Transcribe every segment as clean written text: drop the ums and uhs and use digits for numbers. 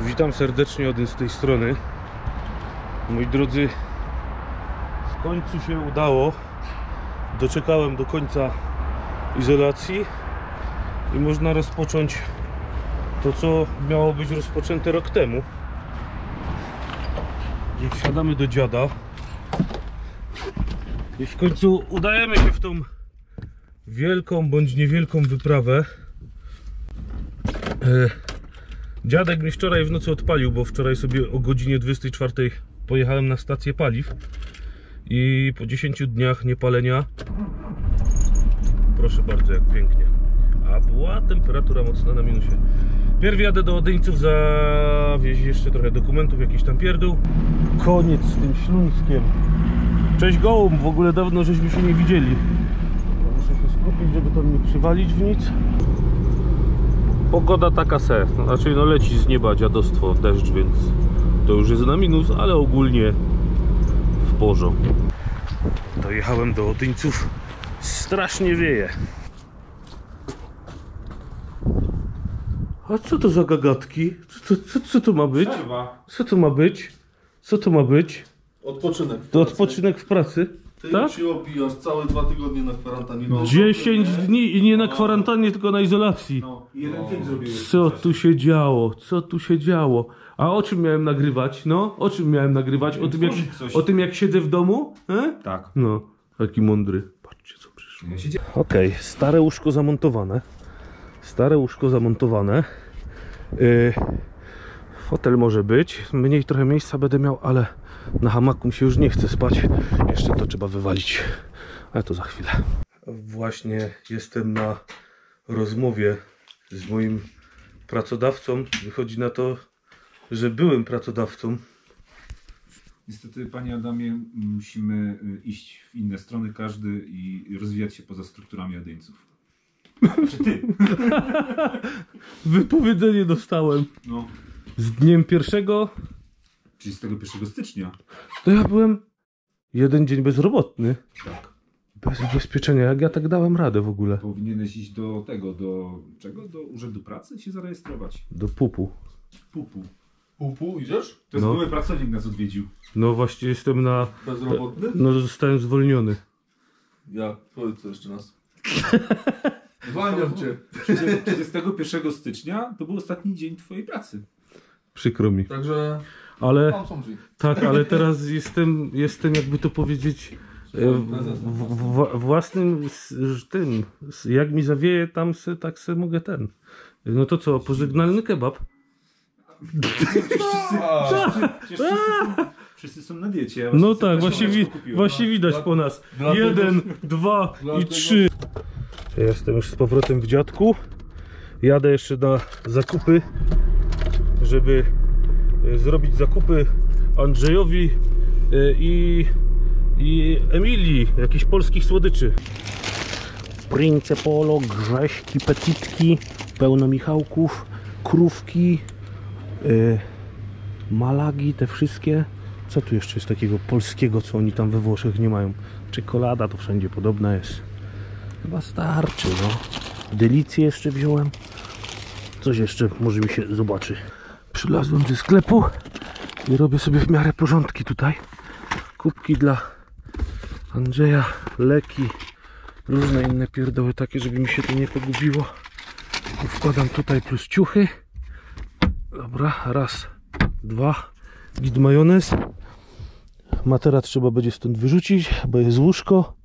Witam serdecznie, Odyń z tej strony. Moi drodzy, w końcu się udało. Doczekałem do końca izolacji i można rozpocząć to, co miało być rozpoczęte rok temu. I wsiadamy do dziada i w końcu udajemy się w tą wielką bądź niewielką wyprawę. Dziadek mi wczoraj w nocy odpalił, bo wczoraj sobie o godzinie 24 pojechałem na stację paliw i po 10 dniach niepalenia, proszę bardzo, jak pięknie, a była temperatura mocna na minusie. Pierw jadę do Odyńców zawieźć jeszcze trochę dokumentów, jakiś tam pierdół. Koniec z tym Śląskiem. Cześć gołąb, w ogóle dawno żeśmy się nie widzieli. Muszę się skupić, żeby tam nie przywalić w nic. Pogoda taka se, znaczy no leci z nieba dziadostwo, deszcz, więc to już jest na minus, ale ogólnie w porządku. Dojechałem do Odyńców, strasznie wieje. A co to za gagatki? Co to ma być? Przerwa. Co to ma być? Co to ma być? Odpoczynek. To odpoczynek w pracy? Ty tak? Się opijasz całe 2 tygodnie na kwarantannie. No. 10 dni i nie na kwarantannie, tylko na izolacji. No. Jeden dzień zrobiłeś. Co tu się działo? Co tu się działo? A o czym miałem nagrywać? No, o czym miałem nagrywać? O tym jak siedzę w domu? Tak. No, taki mądry. Patrzcie, co przyszło. Okej, stare łóżko zamontowane. Stare łóżko zamontowane. Fotel może być. Mniej trochę miejsca będę miał, ale na hamaku mi się już nie chce spać. Jeszcze to trzeba wywalić. Ale to za chwilę. Właśnie jestem na rozmowie z moim pracodawcą. Wychodzi na to, że byłym pracodawcą. Niestety, panie Adamie, musimy iść w inne strony każdy i rozwijać się poza strukturami Odyńców. Czy ty? Wypowiedzenie dostałem. No. Z dniem 1. 31 stycznia. To ja byłem 1 dzień bezrobotny. Tak. Bez ubezpieczenia. Jak ja tak dałem radę w ogóle? Powinieneś iść do tego, do czego? Do urzędu pracy się zarejestrować. Do pupu. Pupu. Pupu idziesz? To jest były pracownik nas odwiedził. No właśnie jestem na... Bezrobotny? No zostałem zwolniony. Ja, powiedz to jeszcze raz. Zwalniam cię. 31 stycznia to był ostatni dzień twojej pracy. Przykro mi. Także... Ale... Tam są drzwi. Tak, ale teraz jestem jakby to powiedzieć... własnym tym. Jak mi zawieje, tam se, tak se mogę ten. No to co, pożegnalny kebab? Wszyscy są na diecie. No tak, właśnie widać po nas. 1, 2 i 3. Jestem już z powrotem w dziadku. Jadę jeszcze na zakupy, żeby zrobić zakupy Andrzejowi i Emilii, jakichś polskich słodyczy. Princepolo, Grześki, Petitki, pełno Michałków, Krówki, Malagi, te wszystkie. Co tu jeszcze jest takiego polskiego, co oni tam we Włoszech nie mają? Czekolada to wszędzie podobna jest. Chyba starczy, no. Delicje jeszcze wziąłem. Coś jeszcze może mi się zobaczy. Przylazłem do sklepu i robię sobie w miarę porządki tutaj. Kubki dla Andrzeja, leki, różne inne pierdoły takie, żeby mi się to nie pogubiło. Wkładam tutaj plus ciuchy. Dobra, 1, 2. Git majonez. Materac trzeba będzie stąd wyrzucić, bo jest łóżko.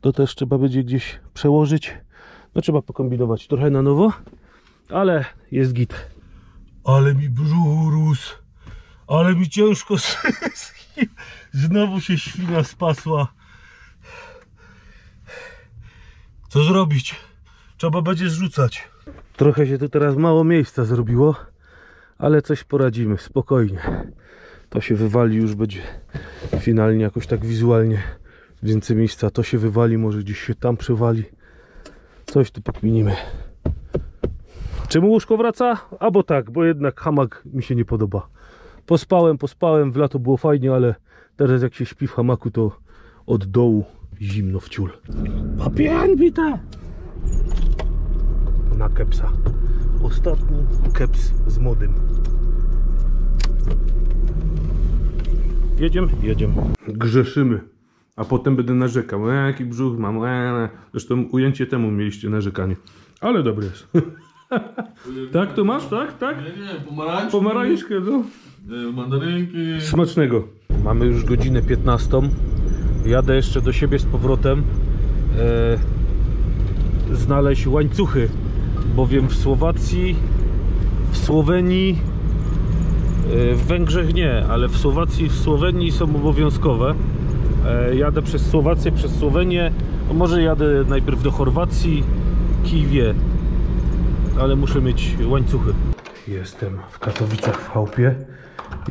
To też trzeba będzie gdzieś przełożyć. No trzeba pokombinować trochę na nowo, ale jest git. Ale mi brzuch rósł. Ale mi ciężko. Znowu się świnia spasła. Co zrobić? Trzeba będzie zrzucać. Trochę się tu teraz mało miejsca zrobiło, ale coś poradzimy, spokojnie. To się wywali, już będzie finalnie jakoś tak wizualnie więcej miejsca. To się wywali, może gdzieś się tam przewali. Coś tu pokminimy. Czemu łóżko wraca? Albo tak, bo jednak hamak mi się nie podoba. Pospałem, w lato było fajnie, ale teraz jak się śpi w hamaku, to od dołu zimno w ciul. Papian bita! Na kepsa. ostatni keps z młodym. Jedziemy. Grzeszymy. A potem będę narzekał. Jaki brzuch mam. Zresztą ujęcie temu mieliście narzekanie. Ale dobre jest. Tak to masz? Tak? Nie, pomarańczkę. Pomarańczkę, no. Mandarynki. Smacznego. Mamy już godzinę 15. Jadę jeszcze do siebie z powrotem. Znaleźć łańcuchy. Bowiem w Słowacji, w Słowenii, w Węgrzech nie, ale w Słowacji, w Słowenii są obowiązkowe. Jadę przez Słowację, przez Słowenię. Może jadę najpierw do Chorwacji, Kijowie, ale muszę mieć łańcuchy. Jestem w Katowicach w chałupie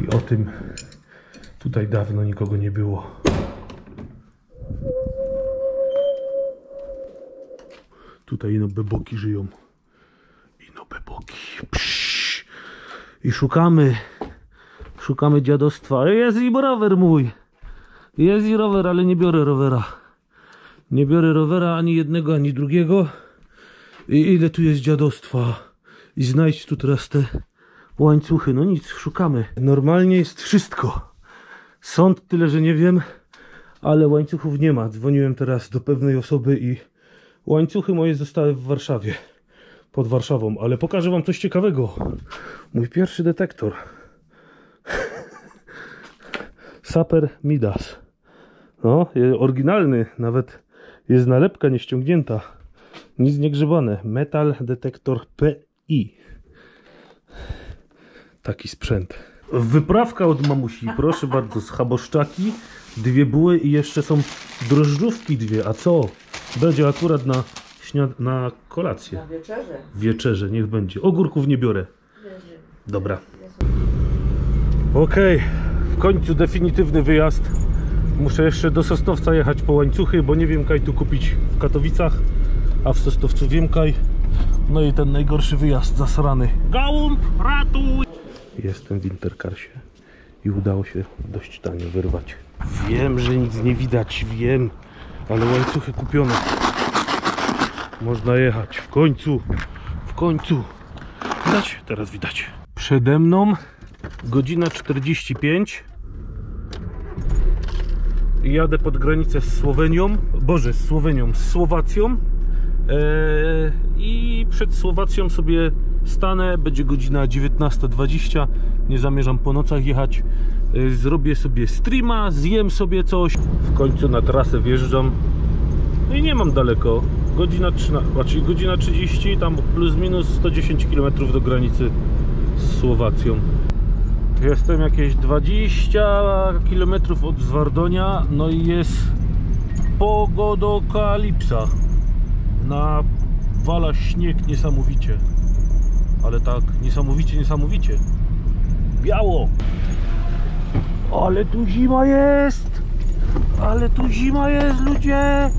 i o tym tutaj dawno nikogo nie było. Tutaj ino beboki żyją. Ino beboki. Psz. I szukamy dziadostwa. Jest i rower mój. Jest i rower, ale nie biorę rowera. Nie biorę rowera ani jednego, ani drugiego. I ile tu jest dziadostwa. I znajdź tu teraz te łańcuchy. No nic, szukamy. Normalnie jest wszystko. Sąd tyle, że nie wiem, ale łańcuchów nie ma. Dzwoniłem teraz do pewnej osoby i łańcuchy moje zostały w Warszawie. Pod Warszawą, ale pokażę wam coś ciekawego. Mój pierwszy detektor. Saper Midas. No, oryginalny, nawet jest nalepka nieściągnięta. Nic nie grzebane. Metal detektor PI. Taki sprzęt. Wyprawka od mamusi, proszę bardzo, schaboszczaki, dwie buły i jeszcze są drożdżówki dwie. A co? Będzie akurat na kolację. Na wieczerze. Wieczerze, niech będzie. Ogórków nie biorę. Dobra. Okej. W końcu definitywny wyjazd. Muszę jeszcze do Sosnowca jechać po łańcuchy, bo nie wiem kaj tu kupić w Katowicach, a w Sosnowcu wiem kaj. No i ten najgorszy wyjazd zasrany. Gołąb, ratuj! Jestem w Intercarsie i udało się dość tanio wyrwać. Wiem, że nic nie widać, wiem, ale łańcuchy kupione. Można jechać, w końcu. Widać? Teraz widać. Przede mną godzina 45. Jadę pod granicę z Słowenią. Boże, z Słowenią, z Słowacją. I przed Słowacją sobie stanę. Będzie godzina 19:20. Nie zamierzam po nocach jechać. Zrobię sobie streama, zjem sobie coś. W końcu na trasę wjeżdżam. No i nie mam daleko. Godzina 13, znaczy godzina 30, tam plus minus 110 km do granicy z Słowacją. Jestem jakieś 20 km od Zwardonia, no i jest pogodokalipsa. Nawala śnieg niesamowicie. Ale tak niesamowicie. Biało. Ale tu zima jest, ludzie.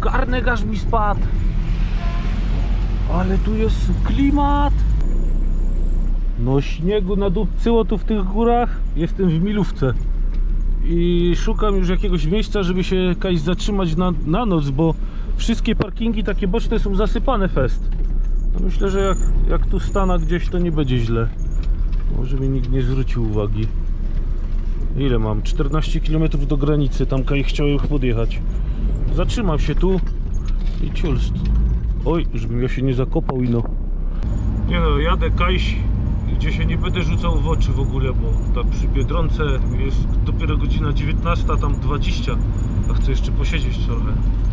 Garnek aż mi spadł. Ale tu jest klimat. No śniegu nadupcyło tu w tych górach. Jestem w Milówce i szukam już jakiegoś miejsca, żeby się kajś zatrzymać na noc, bo wszystkie parkingi takie boczne są zasypane fest. No myślę, że jak tu stanę gdzieś, to nie będzie źle. Może mi nikt nie zwrócił uwagi. Ile mam? 14 km do granicy, tam kaj chciałem podjechać. Zatrzymam się tu i ciulst. Oj, żebym ja się nie zakopał ino. Nie no, jadę kajś, gdzie się nie będę rzucał w oczy w ogóle, bo tam przy Biedronce jest dopiero godzina 19, tam 20, a chcę jeszcze posiedzieć trochę.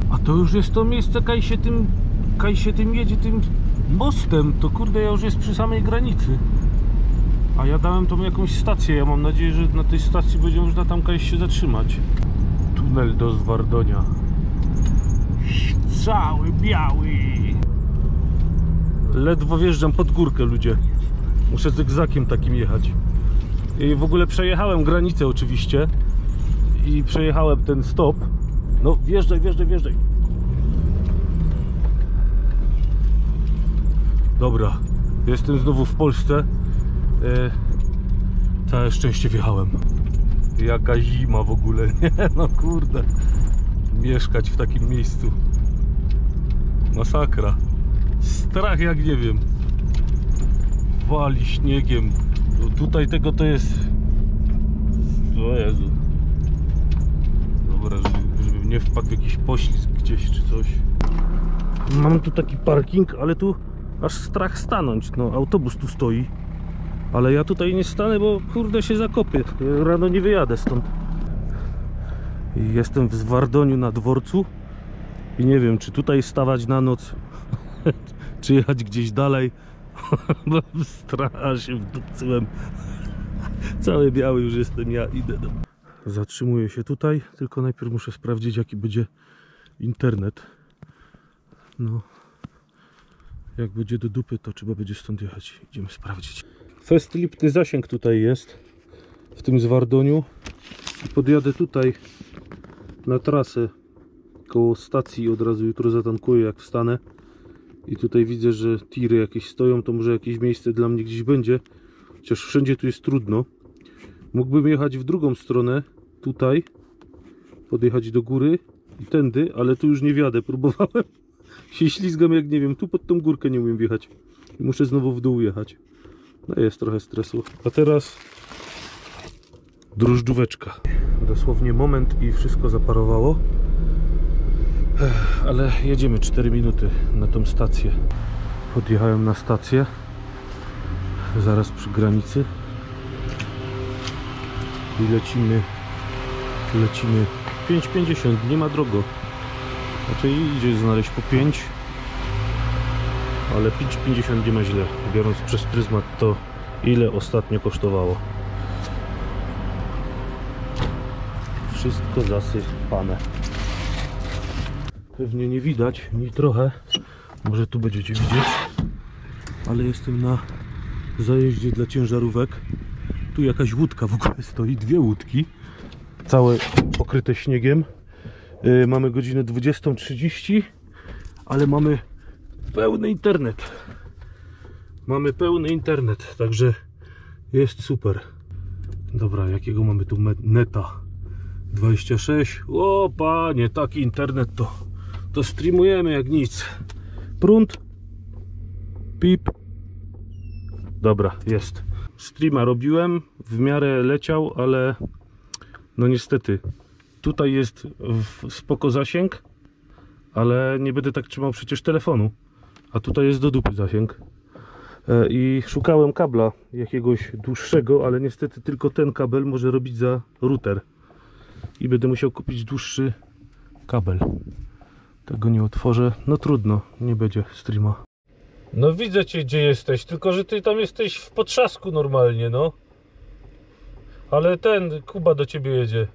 A to już jest to miejsce, kaj się tym jedzie, tym mostem, to kurde, ja już jest przy samej granicy. A ja dałem tam jakąś stację, ja mam nadzieję, że na tej stacji będzie można tam kaj się zatrzymać. Tunel do Zwardonia. Cały biały. Ledwo wjeżdżam pod górkę, ludzie. Muszę zygzakiem takim jechać. I w ogóle przejechałem granicę oczywiście. I przejechałem ten stop. No wjeżdżaj. Dobra. Jestem znowu w Polsce. Całe szczęście wjechałem. Jaka zima w ogóle. Nie, no kurde. Mieszkać w takim miejscu. Masakra. Strach jak nie wiem. wali śniegiem. No tutaj tego to jest... O Jezu. Dobra, żebym nie wpadł w jakiś poślizg gdzieś czy coś. Mam tu taki parking, ale tu aż strach stanąć. No, autobus tu stoi. Ale ja tutaj nie stanę, bo kurde się zakopię. Rano nie wyjadę stąd. Jestem w Zwardoniu na dworcu. I nie wiem, czy tutaj stawać na noc, czy jechać gdzieś dalej. Mam strasznie wdupcyłem. Cały biały już jestem, ja idę do... Zatrzymuję się tutaj, tylko najpierw muszę sprawdzić, jaki będzie internet. No, jak będzie do dupy, to trzeba będzie stąd jechać. Idziemy sprawdzić. Festlipny zasięg tutaj jest, w tym Zwardoniu. Podjadę tutaj na trasę koło stacji, od razu jutro zatankuję, jak wstanę. I tutaj widzę, że tiry jakieś stoją, to może jakieś miejsce dla mnie gdzieś będzie. Chociaż wszędzie tu jest trudno. Mógłbym jechać w drugą stronę, tutaj, podjechać do góry i tędy, ale tu już nie wjadę, próbowałem. Się ślizgam jak nie wiem, tu pod tą górkę nie umiem wjechać. I muszę znowu w dół jechać. No jest trochę stresu. A teraz drożdżóweczka. Dosłownie moment i wszystko zaparowało. Ale jedziemy 4 minuty na tą stację. Podjechałem na stację. Zaraz przy granicy. I lecimy 5,50, nie ma drogo. Znaczy idzie znaleźć po 5. Ale 5,50 nie ma źle, biorąc przez pryzmat to, ile ostatnio kosztowało. Wszystko zasypane. Pewnie nie widać, ni trochę. Może tu będziecie widzieć. Ale jestem na zajeździe dla ciężarówek. Tu jakaś łódka w ogóle stoi, dwie łódki. Całe pokryte śniegiem. Mamy godzinę 20:30, ale mamy pełny internet. Mamy pełny internet, także jest super. Dobra, jakiego mamy tu neta? 26. O panie, taki internet to streamujemy jak nic. Prąd. Pip. Dobra, jest. Streama robiłem, w miarę leciał, ale no niestety. Tutaj jest spoko zasięg, ale nie będę tak trzymał przecież telefonu. A tutaj jest do dupy zasięg. I szukałem kabla jakiegoś dłuższego, ale niestety tylko ten kabel może robić za router. I będę musiał kupić dłuższy kabel. Tego nie otworzę. No trudno, nie będzie streama. No widzę cię, gdzie jesteś, tylko że ty tam jesteś w potrzasku normalnie, no. Ale ten Kuba do ciebie jedzie.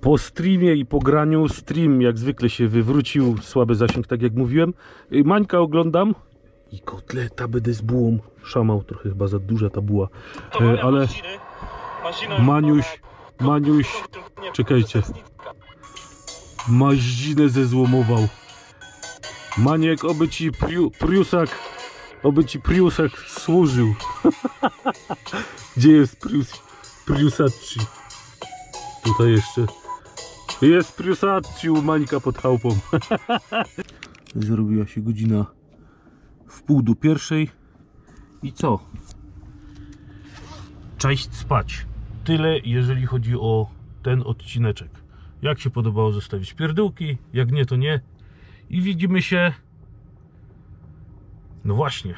Po streamie i po graniu stream jak zwykle się wywrócił, słaby zasięg, tak jak mówiłem. Mańka oglądam i kotleta będę z bułą szamał, trochę chyba za duża ta buła, ale Maniuś, czekajcie, maździnę zezłomował. Maniek, oby ci Priusak służył. Gdzie jest Priusacci? Tutaj jeszcze jest Priusacci u Mańka pod chałupą. Zrobiła się godzina 12:30 i co? Cześć spać. Tyle jeżeli chodzi o ten odcineczek. Jak się podobało, zostawić pierdółki, jak nie to nie. I widzimy się... No właśnie,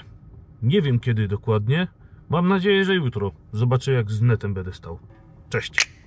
nie wiem kiedy dokładnie. Mam nadzieję, że jutro. Zobaczę, jak z netem będę stał. Cześć!